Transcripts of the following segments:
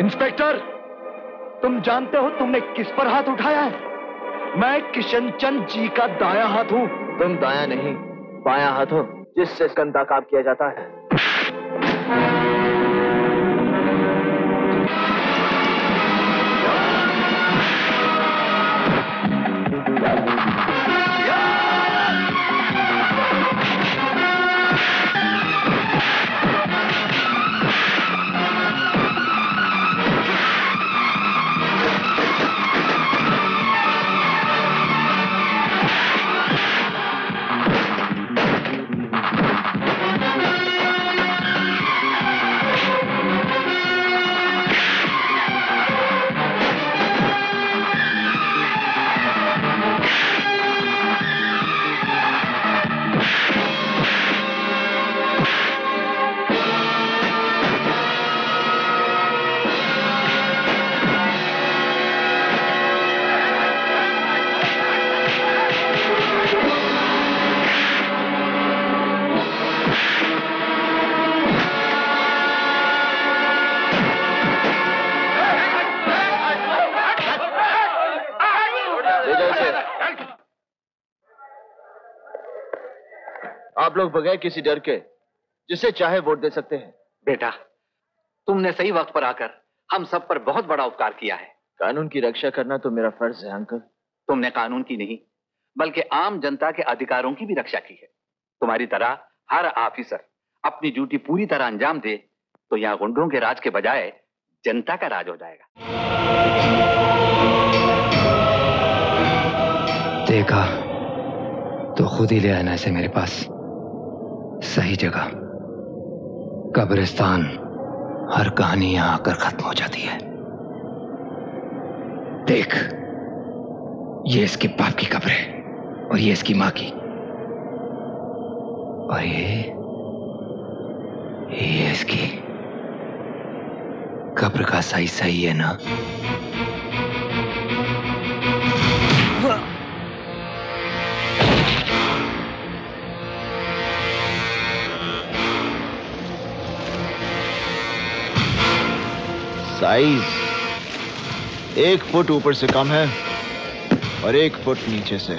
Inspector, तुम जानते हो तुमने किस पर हाथ उठाया है? मैं किशन चंद जी का दाया हाथ हूँ। तुम दाया नहीं बाया हाथ हो जिससे गंदा काम किया जाता है। आप लोग बगैर किसी डर के जिसे चाहे वोट दे सकते हैं। बेटा, तुमने सही वक्त पर आकर हम सब पर बहुत बड़ा उपकार किया है। कानून की रक्षा करना तो मेरा फर्ज है अंकल। तुमने कानून की नहीं बल्कि आम जनता के अधिकारों की भी रक्षा की है। तुम्हारी तरह हर ऑफिसर अपनी ड्यूटी पूरी तरह अंजाम दे तो यहाँ गुंडों के राज के बजाय जनता का राज हो जाएगा। देखा तो खुद ही ले आना इसे मेरे पास। सही जगह कब्रिस्तान। हर कहानी यहां आकर खत्म हो जाती है। देख, ये इसके बाप की कब्र है और ये इसकी मां की और ये इसकी कब्र का सही है ना? साइज 1 फुट ऊपर से कम है और 1 फुट नीचे से।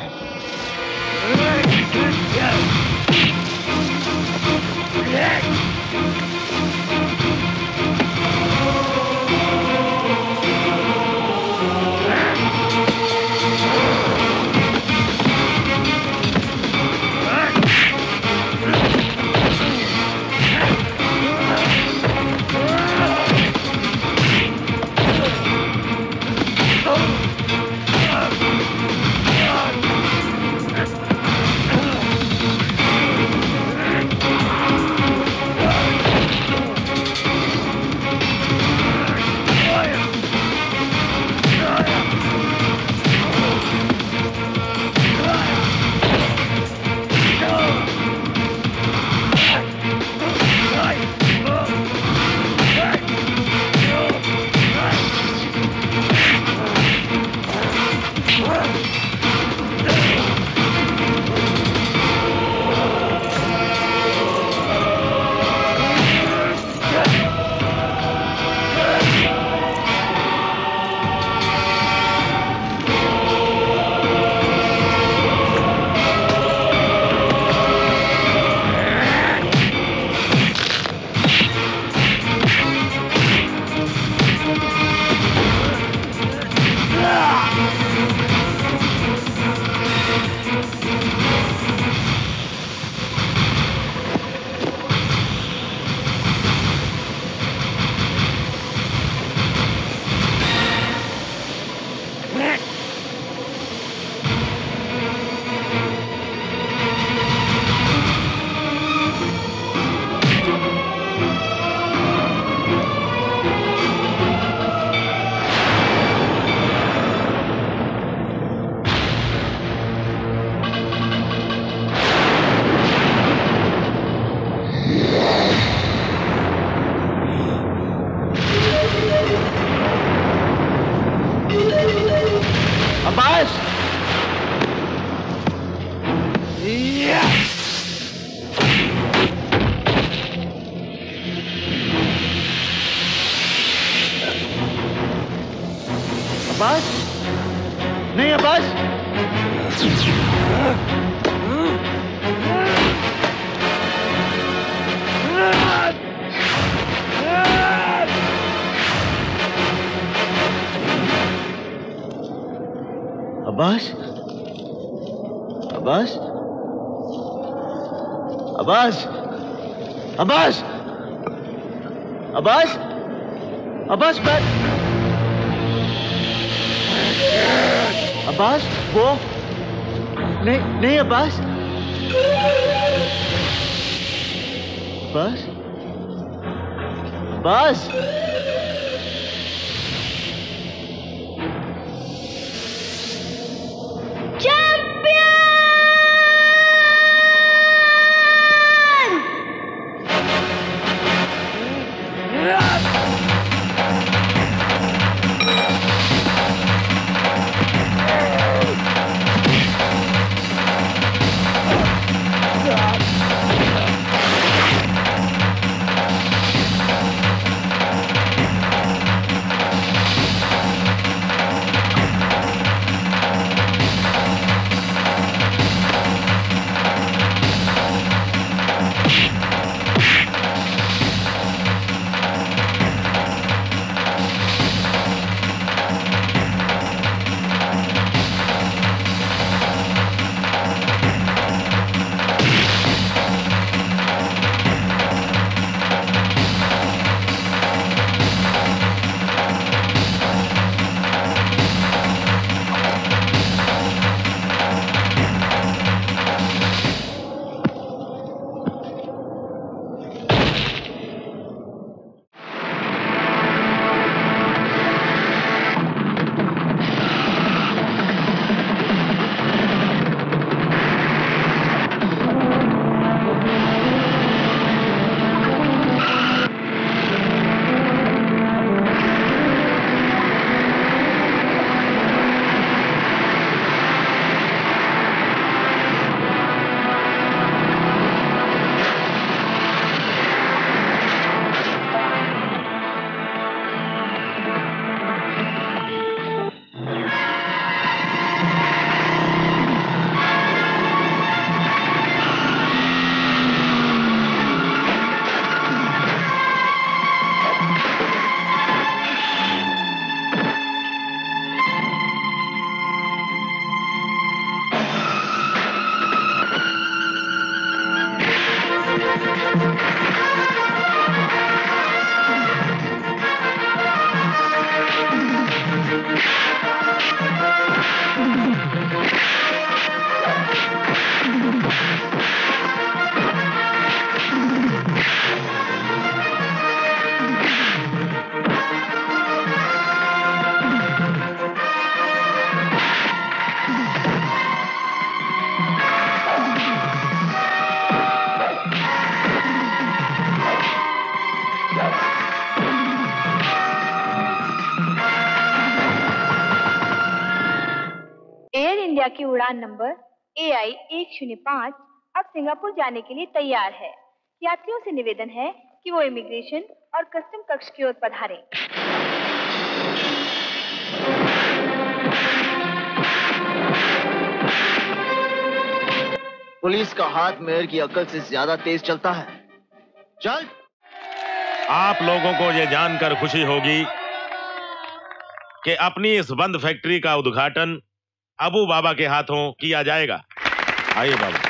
अब्बास? नहीं अब्बास, अब्बास, अब्बास, अब्बास, अब्बास, अब्बास, अब्बास, अब्बास, वो नहीं, नहीं अब्बास, अब्बास, अब्बास, की उड़ान नंबर AI 105 अब सिंगापुर जाने के लिए तैयार है। यात्रियों से निवेदन है कि वो इमिग्रेशन और कस्टम कक्ष की ओर पधारें। पुलिस का हाथ मेयर की अक्ल से ज्यादा तेज चलता है। चल। आप लोगों को ये जानकर खुशी होगी कि अपनी इस बंद फैक्ट्री का उद्घाटन अबू बाबा के हाथों किया जाएगा। आइए बाबा।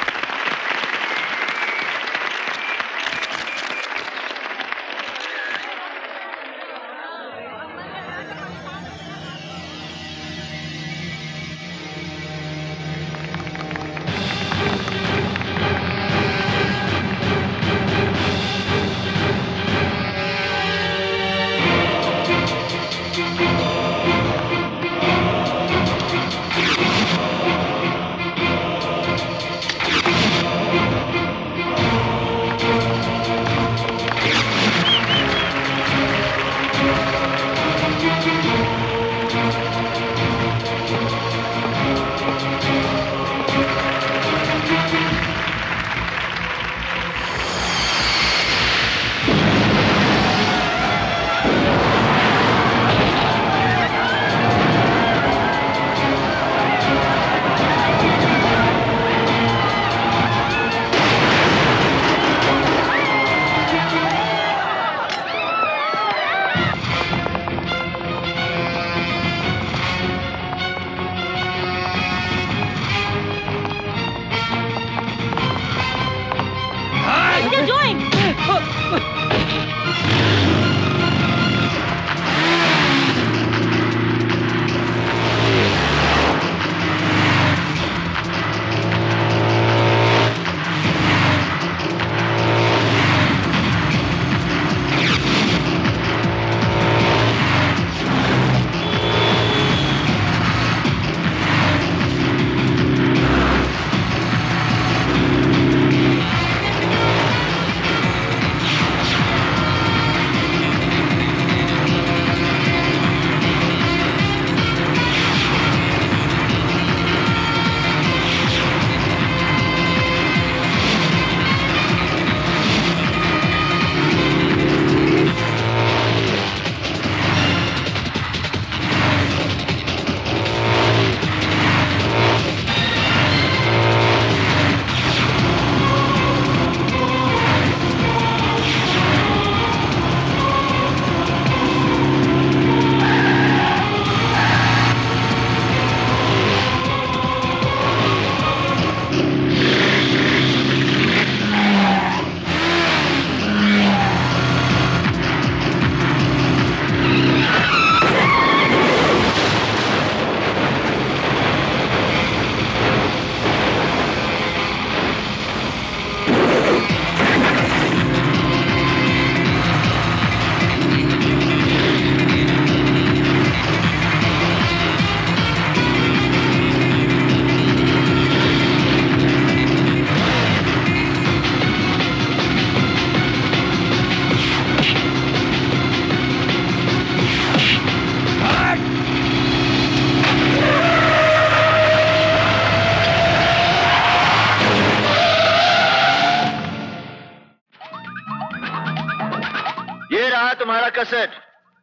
कसर,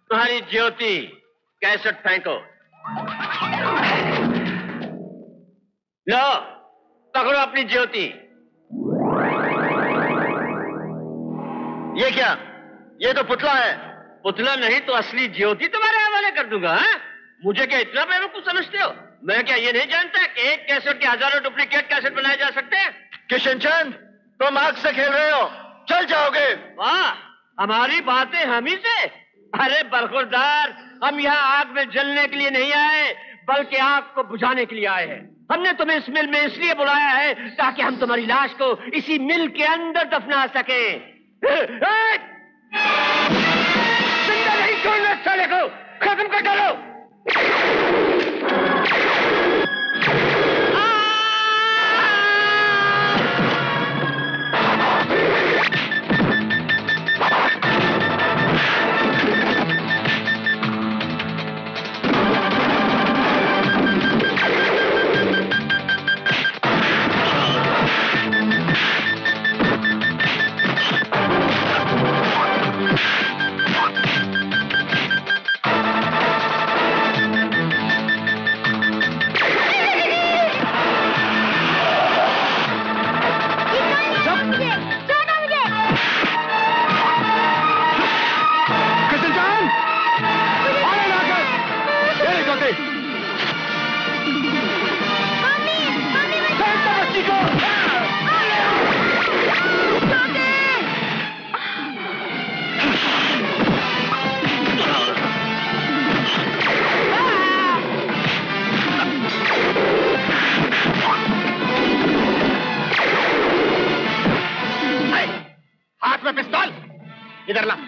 तुम्हारी ज्योति कैसेट फेंको। लो पकड़ो अपनी ज्योति। ये क्या? ये तो पुतला है। पुतला नहीं तो असली ज्योति तुम्हारे हवाले कर दूंगा। हा? मुझे क्या इतना बेवकूफ समझते हो? मैं क्या ये नहीं जानता कि एक कैसेट के हजारों डुप्लीकेट कैसेट बनाए जा सकते हैं? किशन चंद तुम आग से खेल रहे हो, चल जाओगे। वाह, हमारी बातें हम ही से। अरे बरखुरदार, हम यहाँ आग में जलने के लिए नहीं आए बल्कि आग को बुझाने के लिए आए हैं। हमने तुम्हें इस मिल में इसलिए बुलाया है ताकि हम तुम्हारी लाश को इसी मिल के अंदर दफना सके। जिंदा नहीं छोड़ना साले को, खत्म कर डालो।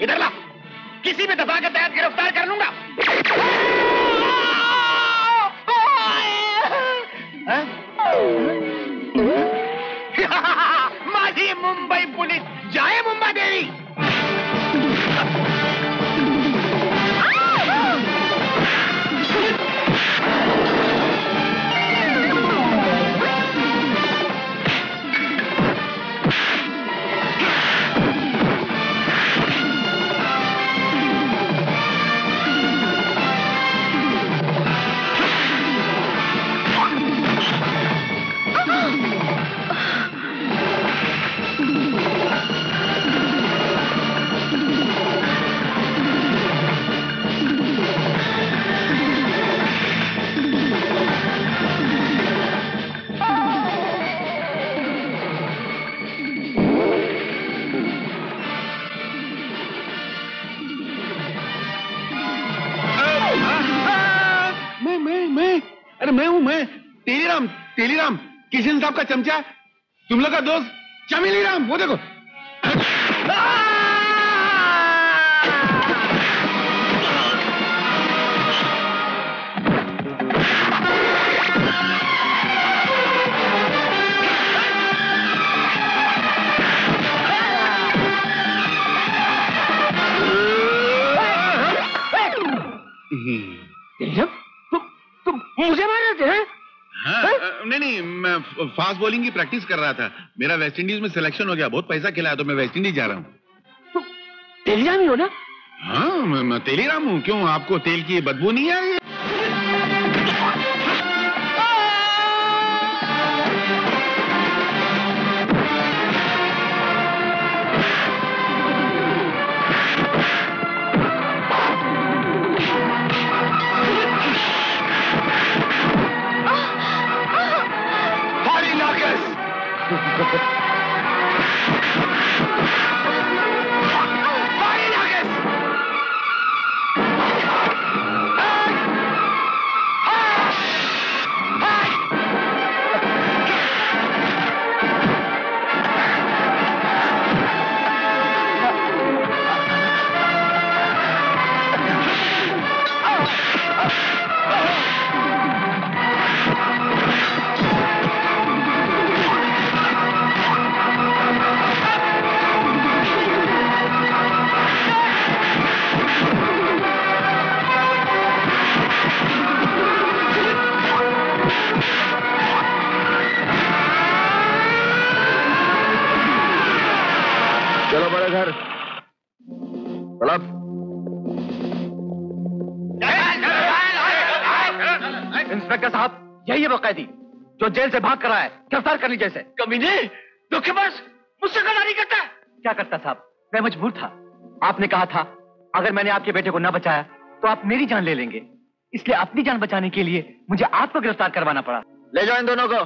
इधर ला, किसी भी दफा के तहत गिरफ्तार कर लूंगा। माझी मुंबई पुलिस जाए मुंबा देवी। तेलीराम किशन साहब का चमचा, तुम लोग का दोस्त चमेलीराम। वो देखो तुम मुझे मार रहे थे हैं? हाँ, नहीं मैं फास्ट बॉलिंग की प्रैक्टिस कर रहा था। मेरा वेस्ट इंडीज में सिलेक्शन हो गया, बहुत पैसा खिलाया तो मैं वेस्ट इंडीज जा रहा हूँ। तेलीराम ही हो ना? हाँ मैं तेलीराम हूँ। क्यों, आपको तेल की बदबू नहीं आ रही है? इंस्पेक्टर साहब, यही है वो कैदी जो जेल से भाग कर आया है, गिरफ्तार कर लीजिए इसे। कमीने, धोखेबाज, मुझसे गद्दारी करता है। क्या करता साहब, मैं मजबूर था। आपने कहा था अगर मैंने आपके बेटे को ना बचाया तो आप मेरी जान ले लेंगे, इसलिए अपनी जान बचाने के लिए मुझे आपको गिरफ्तार करवाना पड़ा। ले जाओ इन दोनों को।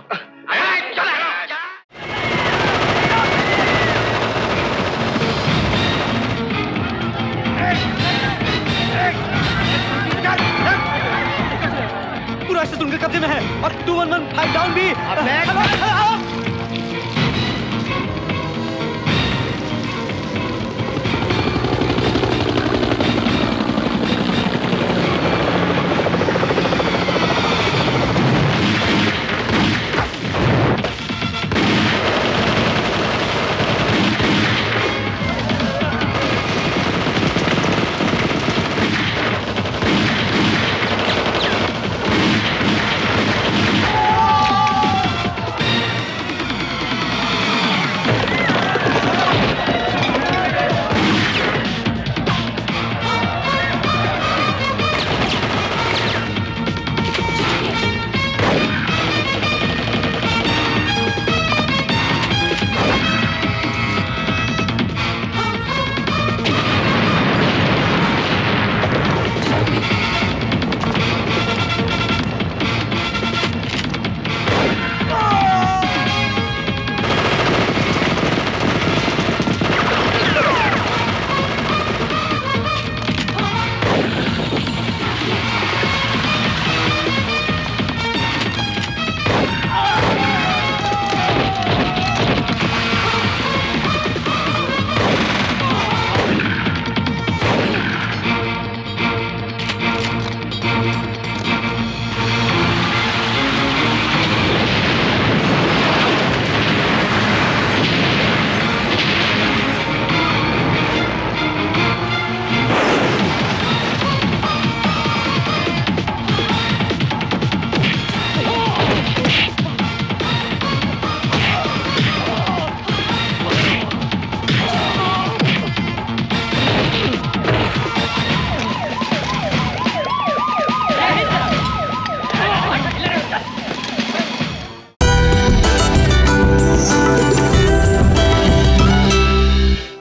पूरा कब्जे में है और 211 फाइव डाउन भी।